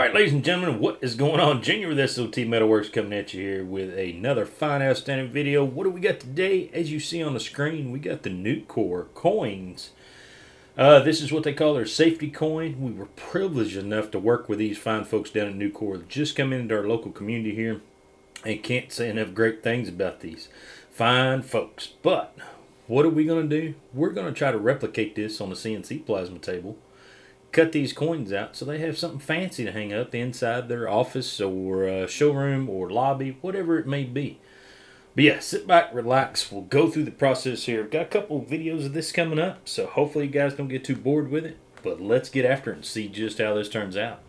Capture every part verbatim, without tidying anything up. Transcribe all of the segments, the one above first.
All right, ladies and gentlemen, what is going on? Junior with S O T Metalworks coming at you here with another fine, outstanding video. What do we got today? As you see on the screen, we got the Nucor coins. Uh, this is what they call their safety coin. We were privileged enough to work with these fine folks down at Nucor. Just come into our local community here and can't say enough great things about these fine folks. But what are we going to do? We're going to try to replicate this on the C N C plasma table. Cut these coins out so they have something fancy to hang up inside their office or uh, showroom or lobby, whatever it may be. But yeah, sit back, relax. We'll go through the process here. Got a couple of videos of this coming up, so hopefully you guys don't get too bored with it. But let's get after it and see just how this turns out.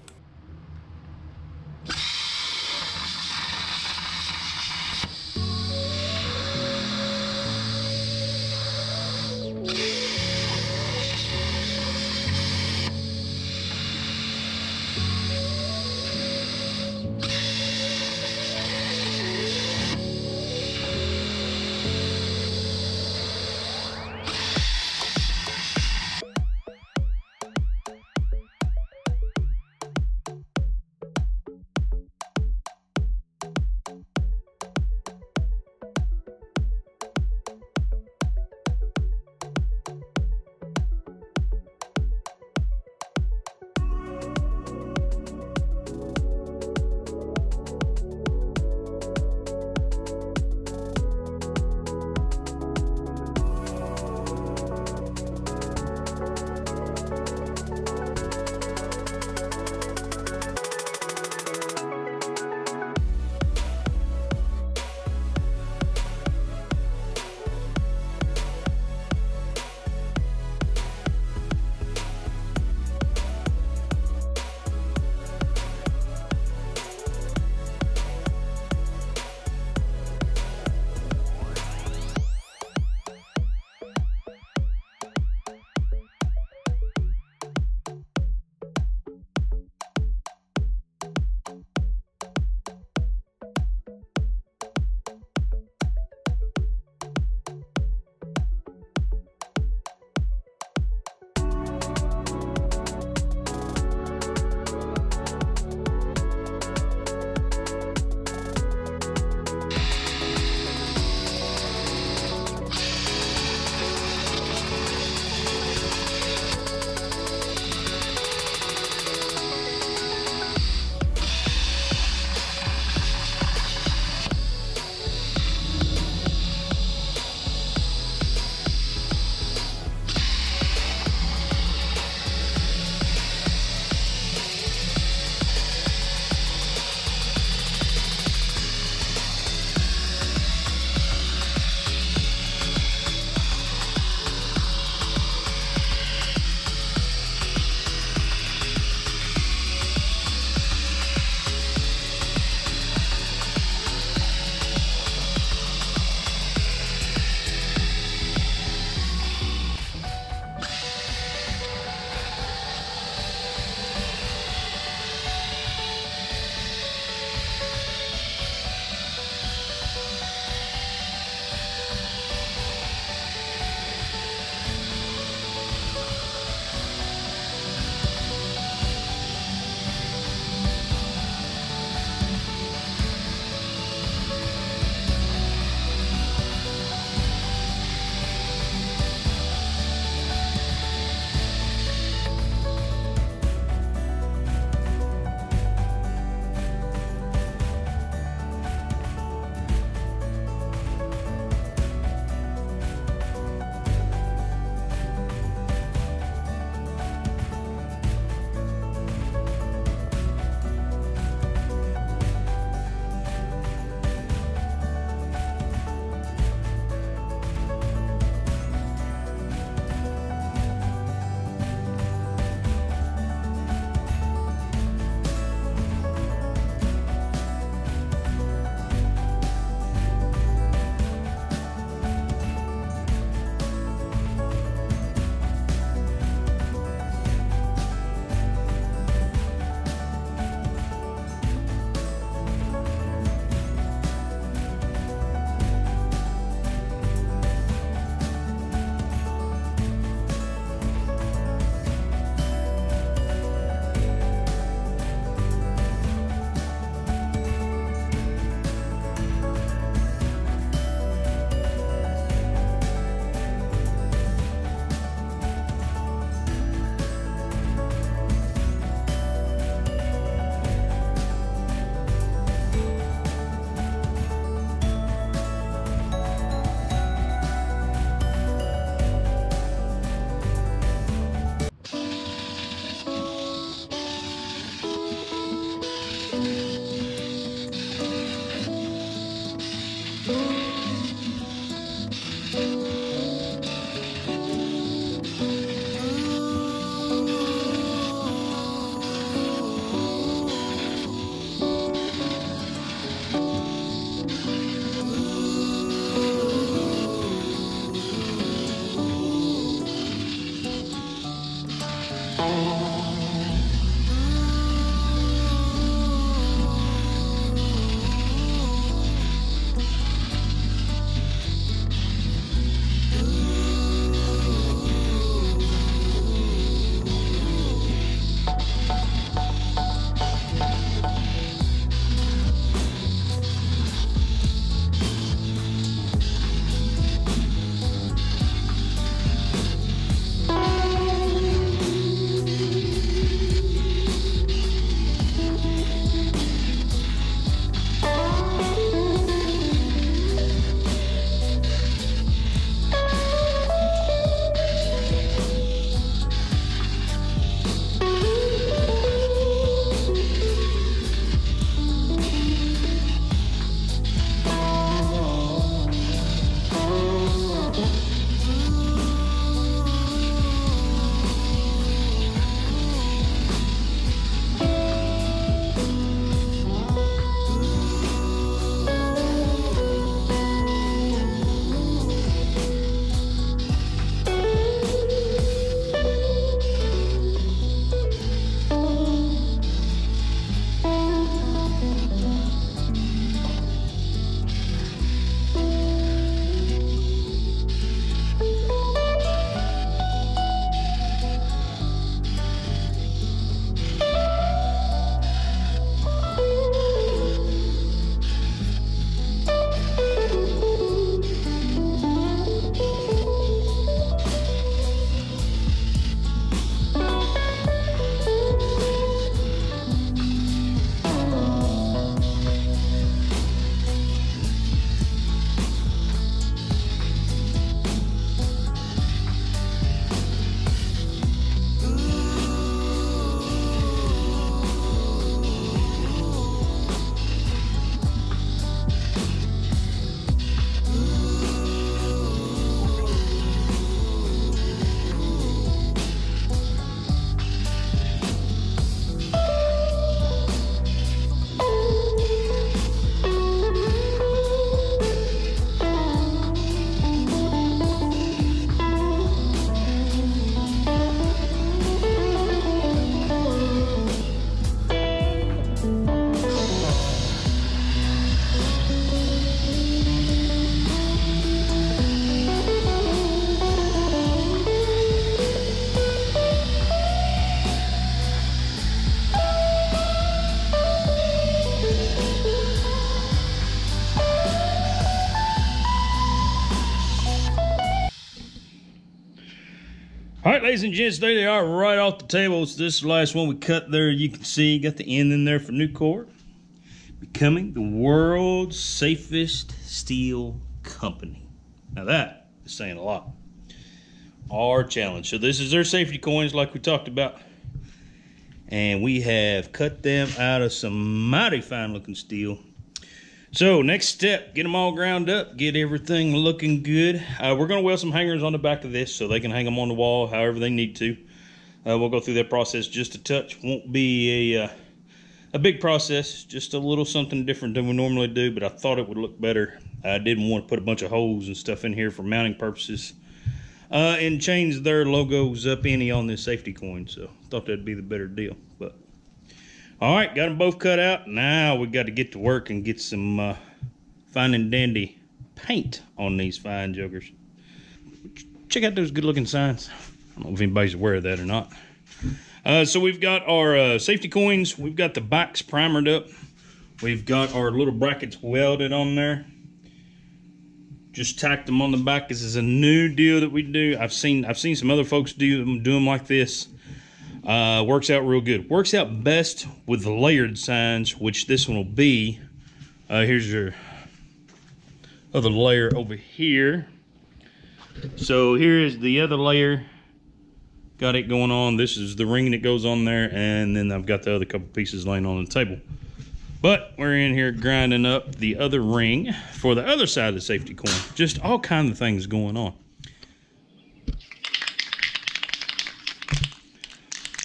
Ladies and gents, there they are right off the table. So this is the last one we cut there. You can see, got the end in there for Nucor. Becoming the world's safest steel company. Now that is saying a lot. Our challenge. So this is their safety coins like we talked about. And we have cut them out of some mighty fine looking steel. So next step, get them all ground up, get everything looking good. Uh, we're gonna weld some hangers on the back of this so they can hang them on the wall however they need to. Uh, we'll go through that process just a touch. Won't be a, uh, a big process, just a little something different than we normally do, but I thought it would look better. I didn't want to put a bunch of holes and stuff in here for mounting purposes. Uh, and change their logos up any on this safety coin, so thought that'd be the better deal. But all right, got them both cut out. Now we got to get to work and get some uh, fine and dandy paint on these fine juggers. Check out those good-looking signs. I don't know if anybody's aware of that or not. Uh, so we've got our uh, safety coins. We've got the box primered up. We've got our little brackets welded on there. Just tack them on the back. This is a new deal that we do. I've seen I've seen some other folks do them, do them like this. Uh, works out real good. Works out best with the layered signs, which this one will be. Uh, here's your other layer over here. So here is the other layer. Got it going on. This is the ring that goes on there, and then I've got the other couple pieces laying on the table. But we're in here grinding up the other ring for the other side of the safety coin. Just all kinds of things going on.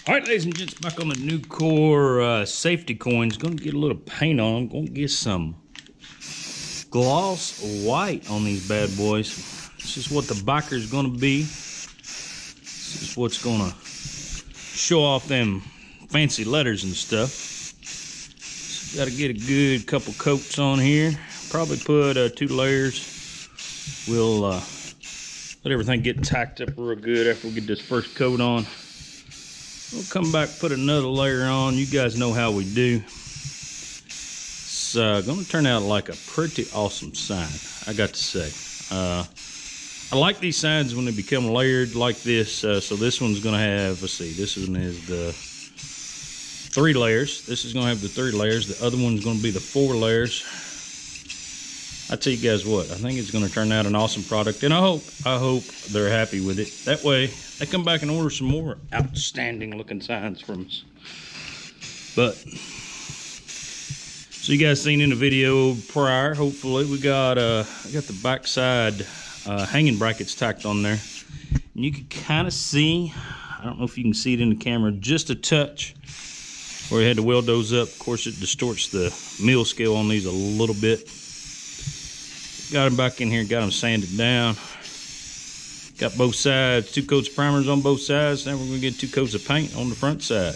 All right, ladies and gents, back on the Nucor uh, safety coins. Gonna get a little paint on them. Gonna get some gloss white on these bad boys. This is what the biker's gonna be. This is what's gonna show off them fancy letters and stuff. Got to get a good couple coats on here. Probably put uh, two layers. We'll uh, let everything get tacked up real good after we get this first coat on. We'll come back, put another layer on. You guys know how we do. It's uh, going to turn out like a pretty awesome sign, I got to say. Uh, I like these signs when they become layered like this. Uh, so this one's going to have, let's see, this one is the three layers. This is gonna have the three layers. The other one's gonna be the four layers. I tell you guys what, I think it's gonna turn out an awesome product, and I hope, I hope they're happy with it. That way, they come back and order some more outstanding looking signs from us. But, so you guys seen in the video prior, hopefully, we got uh, I got the backside uh, hanging brackets tacked on there. And you can kind of see, I don't know if you can see it in the camera, just a touch. We had to weld those up. Of course, it distorts the mill scale on these a little bit. Got them back in here, got them sanded down. Got both sides, two coats of primers on both sides. Now we're gonna get two coats of paint on the front side.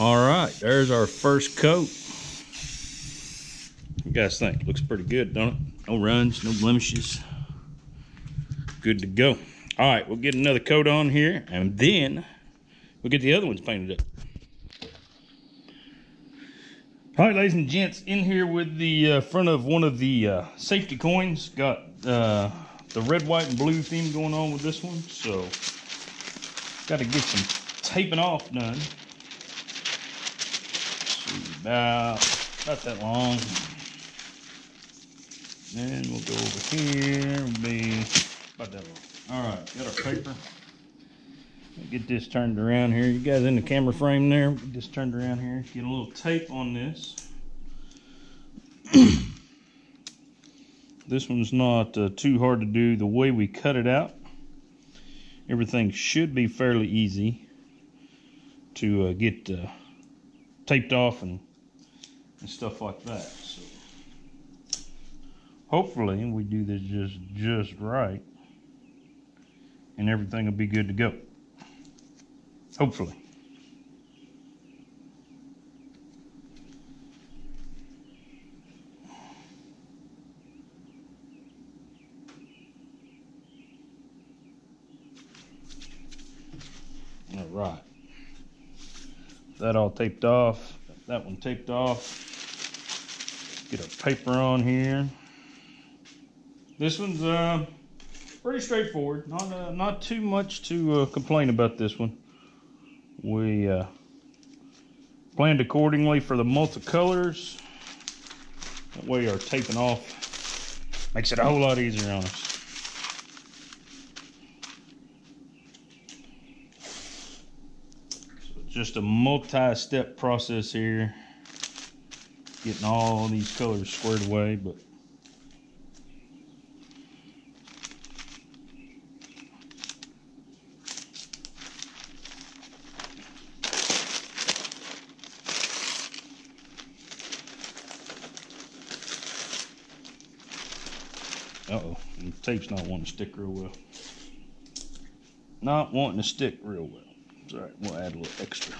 All right, there's our first coat. You guys think, looks pretty good, don't it? No runs, no blemishes. Good to go. All right, we'll get another coat on here, and then we'll get the other ones painted up. All right, ladies and gents, in here with the uh, front of one of the uh, safety coins. Got uh, the red, white, and blue theme going on with this one. So, got to get some taping off done. See, about, about that long. Then we'll go over here. It'll be about that long. All right, got our paper. Get this turned around here. You guys in the camera frame there. Get this turned around here. Get a little tape on this. This one's not uh, too hard to do. The way we cut it out, everything should be fairly easy to uh, get uh, taped off and, and stuff like that. So hopefully we do this just just right, and everything will be good to go. Hopefully. All right. That all taped off. Got that one taped off. Get a paper on here. This one's uh, pretty straightforward. Not uh, not too much to uh, complain about this one. We uh, planned accordingly for the multicolors. That way our taping off makes it a whole lot easier on us. So just a multi-step process here, getting all these colors squared away, but uh-oh, the tape's not wanting to stick real well. Not wanting to stick real well. It's all right, we'll add a little extra.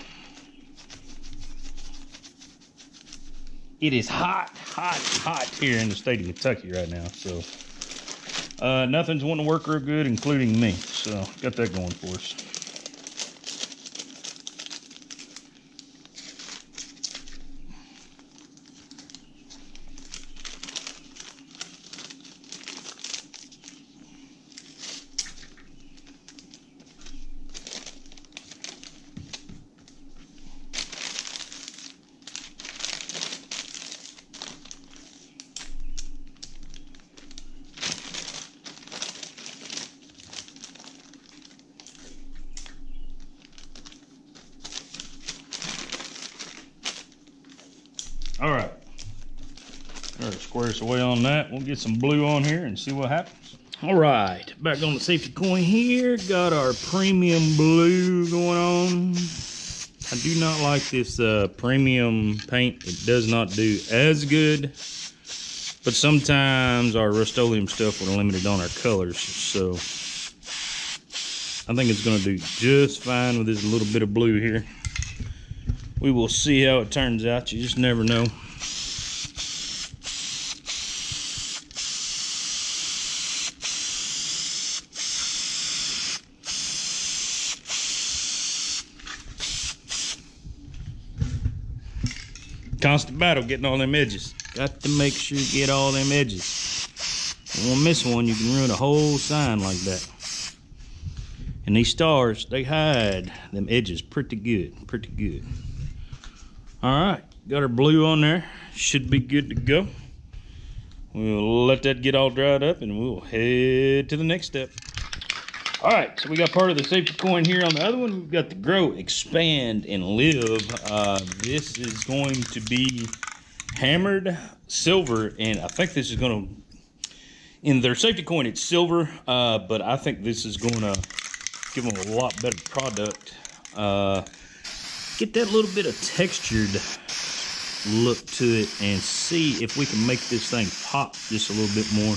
It is hot, hot, hot here in the state of Kentucky right now. So uh, nothing's wanting to work real good, including me. So got that going for us. All right, all right, square us away on that. We'll get some blue on here and see what happens. All right, back on the safety coin here. Got our premium blue going on. I do not like this uh, premium paint. It does not do as good, but sometimes our Rust-Oleum stuff we're limited on our colors. So I think it's gonna do just fine with this little bit of blue here. We will see how it turns out. You just never know. Constant battle getting all them edges. Got to make sure you get all them edges. If you miss one, you can ruin a whole sign like that. And these stars, they hide them edges pretty good, pretty good. All right, got our blue on there. Should be good to go. We'll let that get all dried up and we'll head to the next step. All right, so we got part of the safety coin here. On the other one, we've got the grow, expand, and live. Uh, this is going to be hammered silver, and I think this is gonna, in their safety coin, it's silver, uh, but I think this is gonna give them a lot better product. Uh, Get that little bit of textured look to it and see if we can make this thing pop just a little bit more.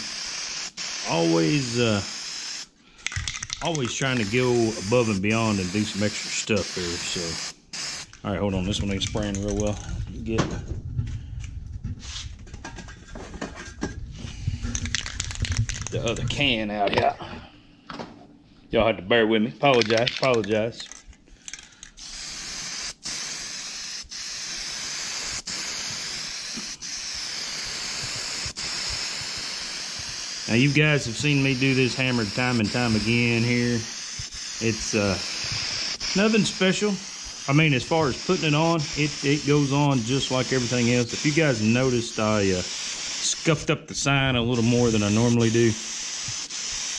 Always, uh, always trying to go above and beyond and do some extra stuff here. So, all right, hold on. This one ain't spraying real well. Get it. The other can out here. Y'all have to bear with me. Apologize. Apologize. Now you guys have seen me do this hammered time and time again here. It's uh, nothing special. I mean, as far as putting it on, it, it goes on just like everything else. If you guys noticed, I uh, scuffed up the sign a little more than I normally do.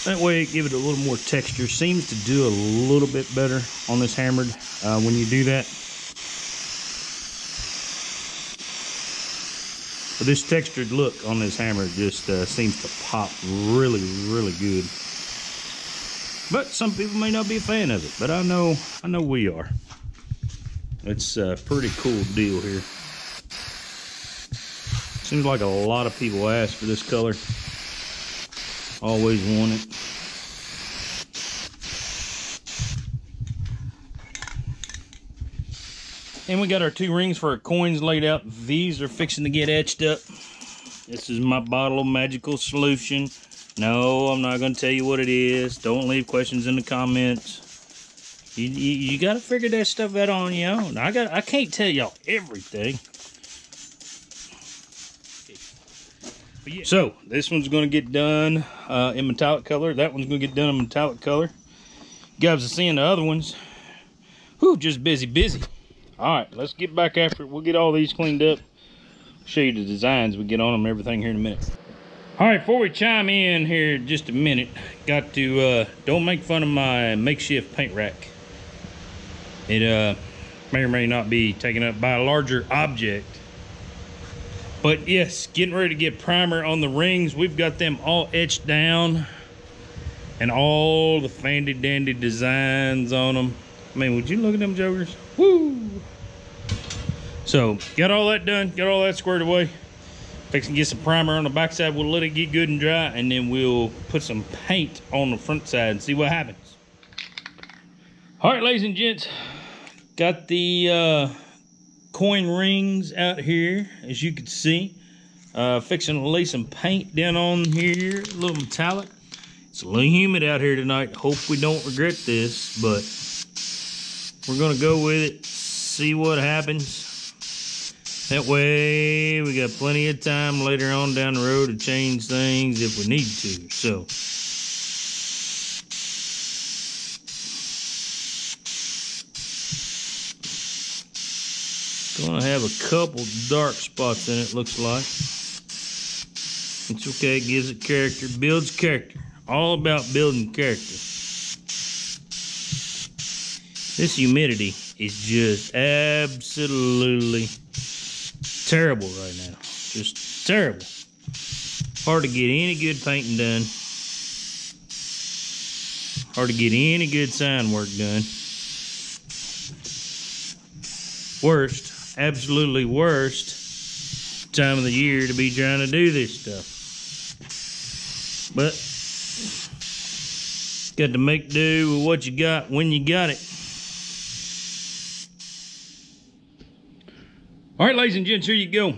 That way it gives it a little more texture. Seems to do a little bit better on this hammered uh, when you do that. But this textured look on this hammer just uh, seems to pop really, really good. But some people may not be a fan of it, but I know, I know we are. It's a pretty cool deal here. Seems like a lot of people ask for this color. Always want it. And we got our two rings for our coins laid out. These are fixing to get etched up. This is my bottle of magical solution. No, I'm not going to tell you what it is. Don't leave questions in the comments. You, you, you got to figure that stuff out on your own. I got, I can't tell y'all everything. But yeah. So this one's going to get done uh, in metallic color. That one's going to get done in metallic color. You guys are seeing the other ones. Whew, just busy, busy. All right, let's get back after it. We'll get all these cleaned up. I'll show you the designs we get on them, everything here in a minute. All right, before we chime in here just a minute, got to, uh, don't make fun of my makeshift paint rack. It uh, may or may not be taken up by a larger object. But yes, getting ready to get primer on the rings. We've got them all etched down and all the fandy dandy designs on them. I mean, would you look at them jokers? Woo! So, got all that done, got all that squared away. Fixing to get some primer on the backside. We'll let it get good and dry, and then we'll put some paint on the front side and see what happens. All right, ladies and gents, got the uh, coin rings out here, as you can see. Uh, fixing to lay some paint down on here, a little metallic. It's a little humid out here tonight. Hope we don't regret this, but we're gonna go with it, see what happens. That way we got plenty of time later on down the road to change things if we need to. So gonna have a couple dark spots in it, looks like. It's okay, it gives it character, builds character. All about building character. This humidity is just absolutely terrible right now. Just terrible. Hard to get any good painting done. Hard to get any good sign work done. Worst, absolutely worst time of the year to be trying to do this stuff. But got to make do with what you got when you got it. All right, ladies and gents, here you go.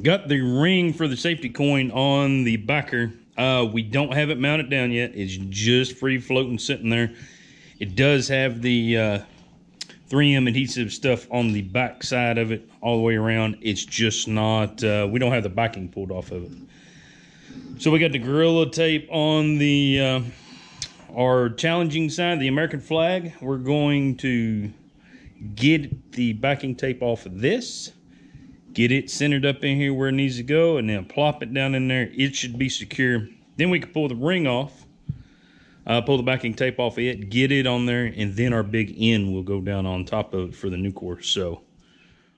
Got the ring for the safety coin on the backer. Uh, we don't have it mounted down yet. It's just free floating, sitting there. It does have the uh, three M adhesive stuff on the back side of it all the way around. It's just not, uh, we don't have the backing pulled off of it. So we got the Gorilla Tape on the uh, our challenging side, the American flag. We're going to get the backing tape off of this. Get it centered up in here where it needs to go, and then plop it down in there. It should be secure. Then we can pull the ring off, uh, pull the backing tape off of it, get it on there, and then our big end will go down on top of it for the Nucor. So,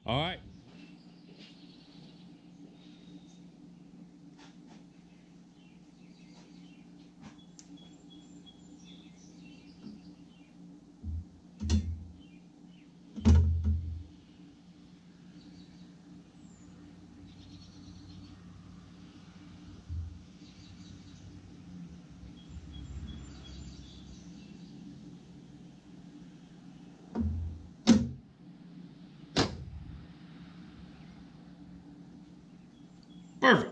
all right. Perfect.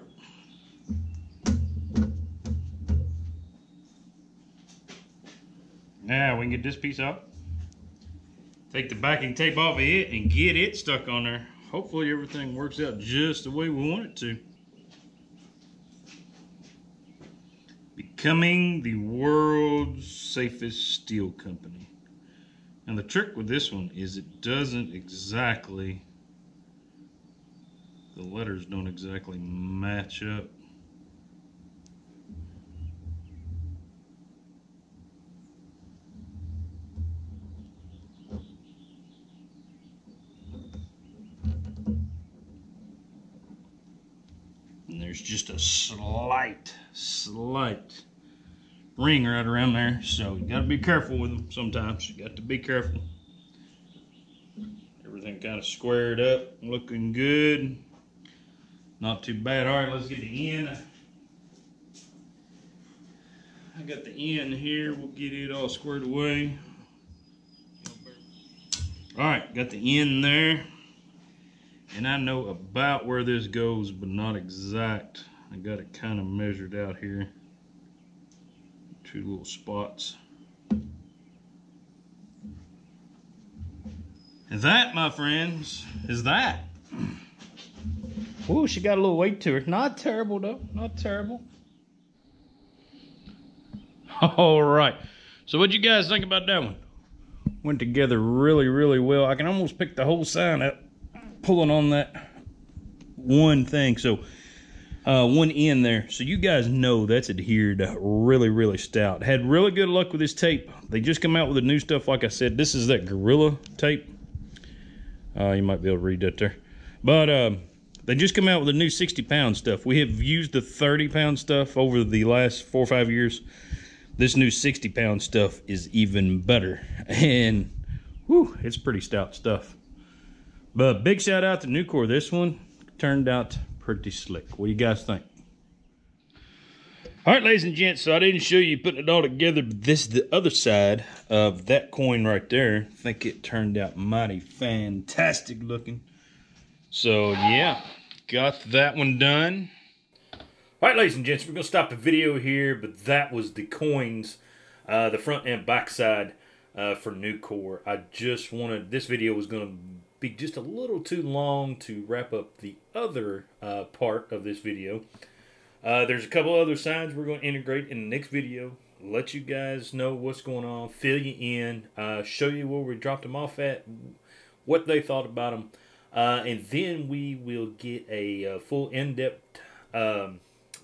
Now we can get this piece off. Take the backing tape off of it and get it stuck on there. Hopefully everything works out just the way we want it to. Becoming the world's safest steel company. And the trick with this one is it doesn't exactly... the letters don't exactly match up. And there's just a slight, slight ring right around there. So you gotta be careful with them sometimes. You got to be careful. Everything kind of squared up, looking good. Not too bad. All right, let's get the end. I got the end here. We'll get it all squared away. All right, got the end there. And I know about where this goes, but not exact. I got it kind of measured out here. Two little spots. And that, my friends, is that. Ooh, she got a little weight to her. Not terrible, though. Not terrible. All right. So what'd you guys think about that one? Went together really, really well. I can almost pick the whole sign up pulling on that one thing. So uh, one end there. So you guys know that's adhered really, really stout. Had really good luck with this tape. They just come out with the new stuff. Like I said, this is that Gorilla tape. Uh, you might be able to read that there. But um, they just come out with the new sixty pound stuff. We have used the thirty pound stuff over the last four or five years. This new sixty pound stuff is even better. And whew, it's pretty stout stuff. But big shout out to Nucor. This one turned out pretty slick. What do you guys think? All right, ladies and gents, so I didn't show you putting it all together, but this is the other side of that coin right there. I think it turned out mighty fantastic looking. So, yeah, got that one done. All right, ladies and gents, we're going to stop the video here, but that was the coins, uh, the front and back side uh, for Nucor. I just wanted, this video was going to be just a little too long to wrap up the other uh, part of this video. Uh, there's a couple other signs we're going to integrate in the next video. Let you guys know what's going on, fill you in, uh, show you where we dropped them off at, what they thought about them. Uh, and then we will get a, a full in-depth um,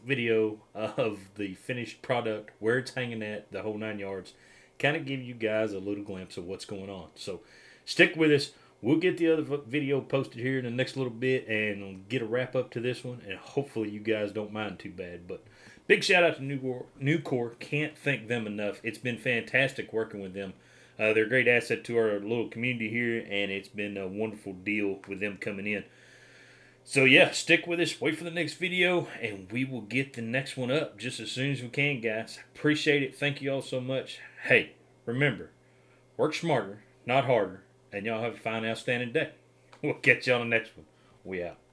video of the finished product, where it's hanging at, the whole nine yards. Kind of give you guys a little glimpse of what's going on. So stick with us. We'll get the other video posted here in the next little bit and get a wrap up to this one. And hopefully you guys don't mind too bad. But big shout out to Nucor. Nucor. Can't thank them enough. It's been fantastic working with them. Uh, they're a great asset to our little community here. And it's been a wonderful deal with them coming in. So yeah, stick with us. Wait for the next video. And we will get the next one up just as soon as we can, guys. Appreciate it. Thank you all so much. Hey, remember, work smarter, not harder. And y'all have a fine, outstanding day. We'll catch you on the next one. We out.